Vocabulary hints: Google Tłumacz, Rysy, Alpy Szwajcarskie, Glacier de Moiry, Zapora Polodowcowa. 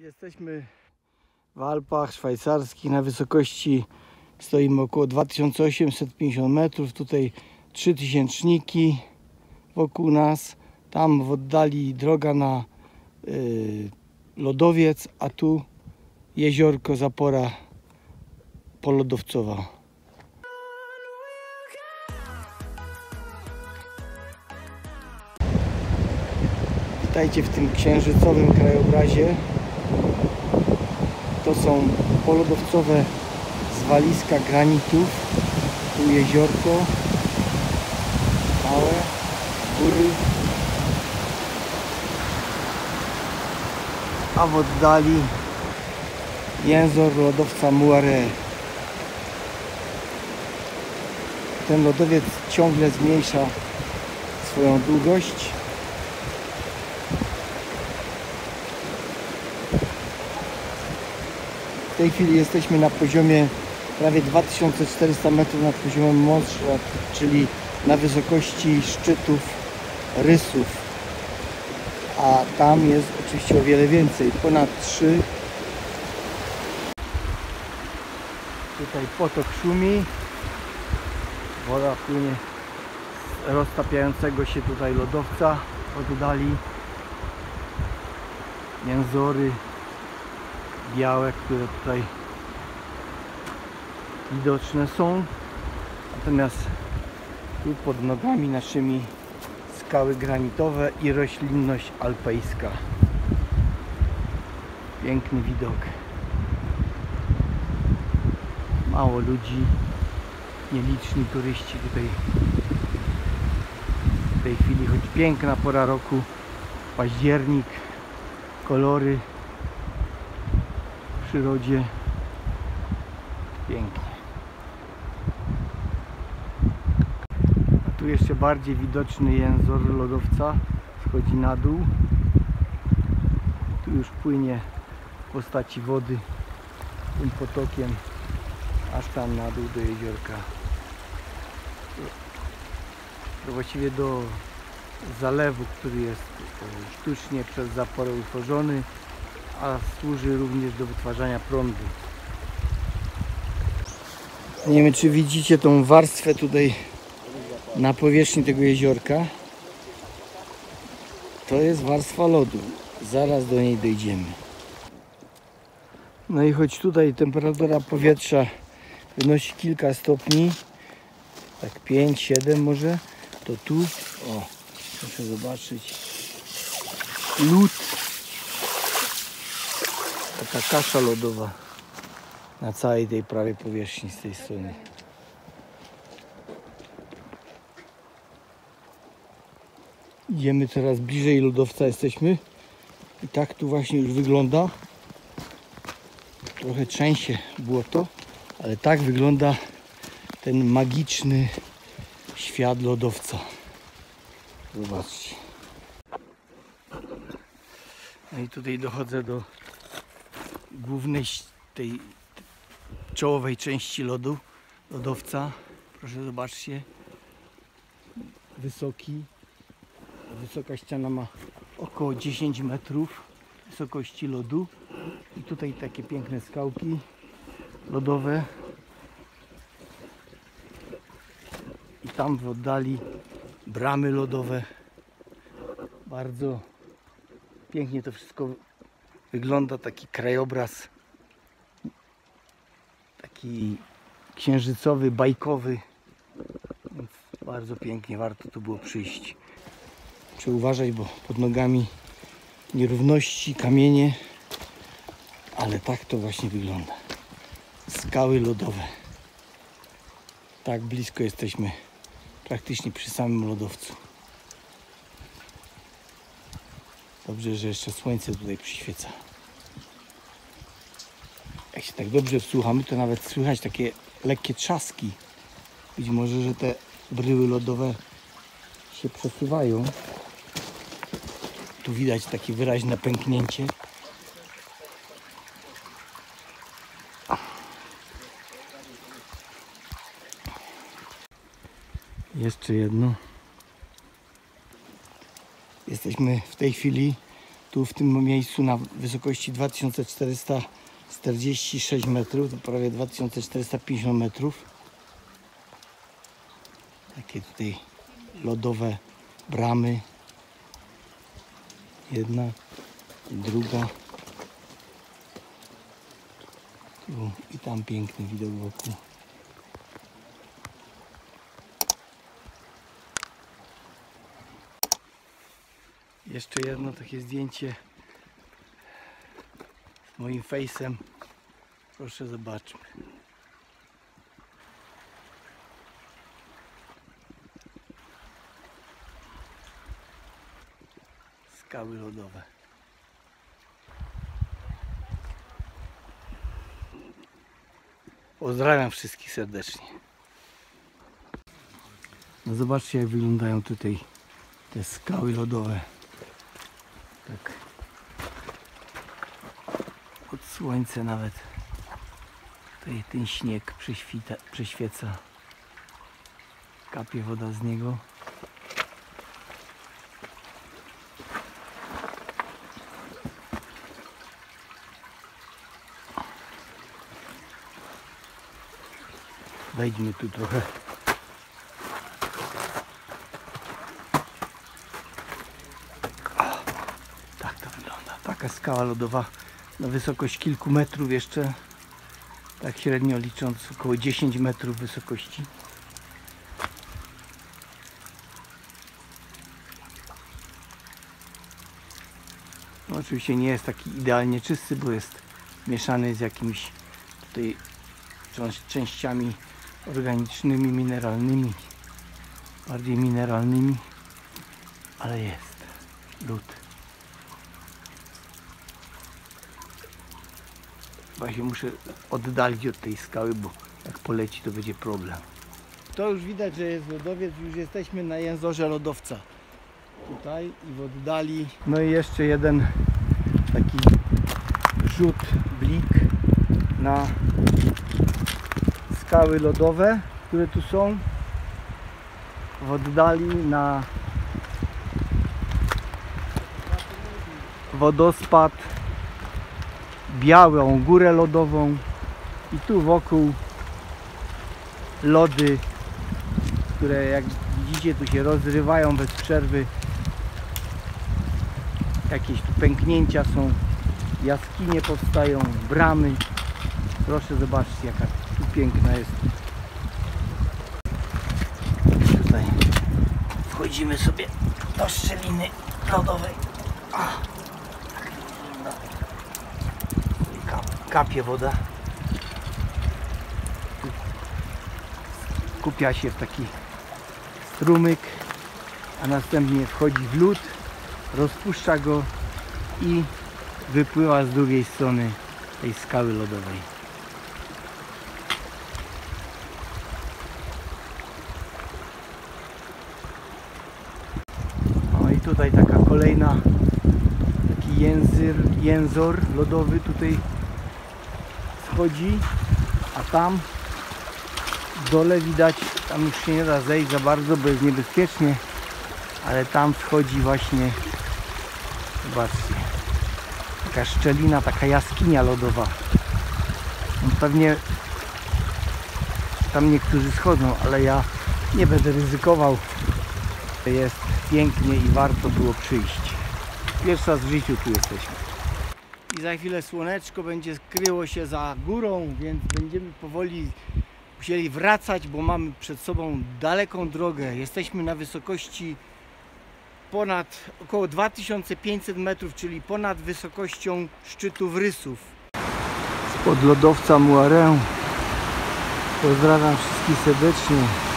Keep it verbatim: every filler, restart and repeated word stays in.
Jesteśmy w Alpach Szwajcarskich, na wysokości stoimy około dwa tysiące osiemset pięćdziesiąt metrów, tutaj trzy tysięczniki wokół nas, tam w oddali droga na y, lodowiec, a tu jeziorko Zapora Polodowcowa. Witajcie w tym księżycowym krajobrazie. To są polodowcowe zwaliska granitów, tu jeziorko, małe, góry, a w oddali jęzor lodowca Moiry. Ten lodowiec ciągle zmniejsza swoją długość. W tej chwili jesteśmy na poziomie prawie dwa tysiące czterysta metrów nad poziomem morza, czyli na wysokości szczytów rysów, a tam jest oczywiście o wiele więcej, ponad trzy. Tutaj potok szumi, woda płynie z roztapiającego się tutaj lodowca od dali, jęzory białe, które tutaj widoczne są, natomiast tu pod nogami naszymi skały granitowe i roślinność alpejska. Piękny widok. Mało ludzi, nieliczni turyści tutaj w tej chwili, choć piękna pora roku, październik, kolory w przyrodzie, pięknie. A tu jeszcze bardziej widoczny jęzor lodowca schodzi na dół, tu już płynie w postaci wody tym potokiem aż tam na dół do jeziorka, to właściwie do zalewu, który jest sztucznie przez zaporę utworzony, a służy również do wytwarzania prądu. Nie wiem, czy widzicie tą warstwę tutaj na powierzchni tego jeziorka. To jest warstwa lodu. Zaraz do niej dojdziemy. No i choć tutaj temperatura powietrza wynosi kilka stopni, tak pięć, siedem może, to tu, o, muszę zobaczyć, lód. Taka kasza lodowa na całej tej prawej powierzchni z tej strony. Idziemy coraz bliżej lodowca jesteśmy. I tak tu właśnie już wygląda. Trochę trzęsie błoto, ale tak wygląda ten magiczny świat lodowca. Zobaczcie. No i tutaj dochodzę do głównej, tej czołowej części lodu, lodowca. Proszę zobaczcie, wysoki, wysoka ściana ma około dziesięć metrów wysokości lodu i tutaj takie piękne skałki lodowe i tam w oddali bramy lodowe. Bardzo pięknie to wszystko wygląda, taki krajobraz, taki księżycowy, bajkowy, więc bardzo pięknie, warto tu było przyjść. Trzeba uważać, bo pod nogami nierówności, kamienie, ale tak to właśnie wygląda. Skały lodowe. Tak blisko jesteśmy, praktycznie przy samym lodowcu. Dobrze, że jeszcze słońce tutaj przyświeca. Jak się tak dobrze wsłuchamy, to nawet słychać takie lekkie trzaski. Być może, że te bryły lodowe się przesuwają. Tu widać takie wyraźne pęknięcie. Jeszcze jedno. Jesteśmy w tej chwili tu w tym miejscu na wysokości dwa tysiące czterysta czterdzieści sześć metrów, to prawie dwa tysiące czterysta pięćdziesiąt metrów. Takie tutaj lodowe bramy. Jedna, druga. Tu i tam piękny widok wokół. Jeszcze jedno takie zdjęcie z moim fejsem. Proszę, zobaczmy. Skały lodowe. Pozdrawiam wszystkich serdecznie. No zobaczcie, jak wyglądają tutaj te skały lodowe. Tak. Od słońca nawet tutaj ten śnieg prześwita, prześwieca. Kapie woda z niego. Wejdźmy tu trochę. Taka skała lodowa na wysokość kilku metrów jeszcze, tak średnio licząc około dziesięć metrów wysokości. No, oczywiście nie jest taki idealnie czysty, bo jest mieszany z jakimiś tutaj częściami organicznymi, mineralnymi, bardziej mineralnymi, ale jest lód. Chyba się muszę oddalić od tej skały, bo jak poleci, to będzie problem. To już widać, że jest lodowiec. Już jesteśmy na jęzorze lodowca. Tutaj i w oddali. No i jeszcze jeden taki rzut, blik na skały lodowe, które tu są. W oddali na wodospad, Białą Górę Lodową i tu wokół lody, które jak widzicie tu się rozrywają bez przerwy. Jakieś tu pęknięcia są, jaskinie powstają, bramy. Proszę zobaczcie, jaka tu piękna jest. Tutaj wchodzimy sobie do szczeliny lodowej. Kapie woda. Kupia się w taki strumyk, a następnie wchodzi w lód, rozpuszcza go i wypływa z drugiej strony tej skały lodowej. No i tutaj taka kolejna, taki języr, jęzor lodowy tutaj chodzi, a tam w dole widać, tam już się nie da zejść za bardzo, bo jest niebezpiecznie, ale tam schodzi właśnie, zobaczcie, taka szczelina, taka jaskinia lodowa. No pewnie tam niektórzy schodzą, ale ja nie będę ryzykował. Jest pięknie i warto było przyjść. Pierwszy raz w życiu tu jesteśmy. I za chwilę słoneczko będzie kryło się za górą, więc będziemy powoli musieli wracać, bo mamy przed sobą daleką drogę. Jesteśmy na wysokości ponad około dwa tysiące pięćset metrów, czyli ponad wysokością szczytu Wrysów. Spod lodowca Moiry. Pozdrawiam wszystkich serdecznie.